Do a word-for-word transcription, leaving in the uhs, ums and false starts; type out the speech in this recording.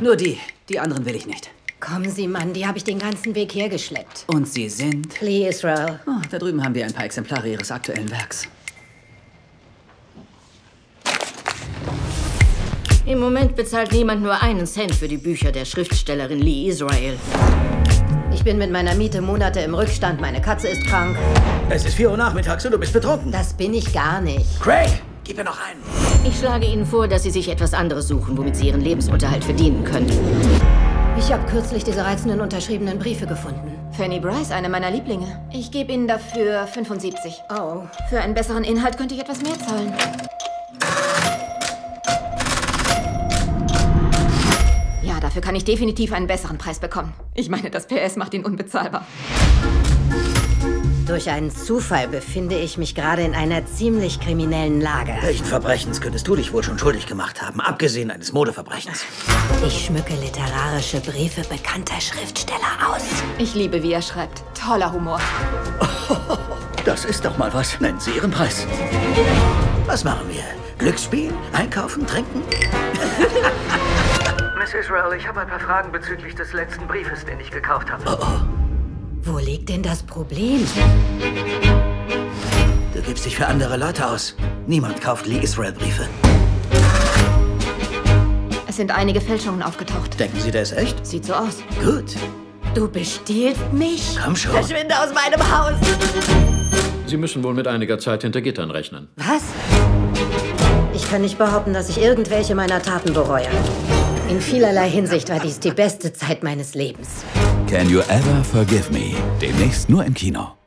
Nur die. Die anderen will ich nicht. Kommen Sie, Mann, die habe ich den ganzen Weg hergeschleppt. Und Sie sind? Lee Israel. Oh, da drüben haben wir ein paar Exemplare Ihres aktuellen Werks. Im Moment bezahlt niemand nur einen Cent für die Bücher der Schriftstellerin Lee Israel. Ich bin mit meiner Miete Monate im Rückstand, meine Katze ist krank. Es ist vier Uhr nachmittags und du bist betrunken. Das bin ich gar nicht. Craig, gib mir noch einen. Ich schlage Ihnen vor, dass Sie sich etwas anderes suchen, womit Sie Ihren Lebensunterhalt verdienen können. Ich habe kürzlich diese reizenden, unterschriebenen Briefe gefunden. Fanny Brice, eine meiner Lieblinge. Ich gebe Ihnen dafür fünfundsiebzig. Oh. Für einen besseren Inhalt könnte ich etwas mehr zahlen. Ja, dafür kann ich definitiv einen besseren Preis bekommen. Ich meine, das P S macht ihn unbezahlbar. Durch einen Zufall befinde ich mich gerade in einer ziemlich kriminellen Lage. Welchen Verbrechens könntest du dich wohl schon schuldig gemacht haben, abgesehen eines Modeverbrechens? Ich schmücke literarische Briefe bekannter Schriftsteller aus. Ich liebe, wie er schreibt. Toller Humor. Oh, das ist doch mal was. Nennen Sie Ihren Preis. Was machen wir? Glücksspiel? Einkaufen? Trinken? Miss Israel, ich habe ein paar Fragen bezüglich des letzten Briefes, den ich gekauft habe. Oh, oh. Wo liegt denn das Problem? Du gibst dich für andere Leute aus. Niemand kauft Lee Israel Briefe. Es sind einige Fälschungen aufgetaucht. Denken Sie, der ist echt? Sieht so aus. Gut. Du bestehlst mich? Komm schon. Verschwinde aus meinem Haus. Sie müssen wohl mit einiger Zeit hinter Gittern rechnen. Was? Ich kann nicht behaupten, dass ich irgendwelche meiner Taten bereue. In vielerlei Hinsicht war dies die beste Zeit meines Lebens. Can You Ever Forgive Me? Demnächst nur im Kino.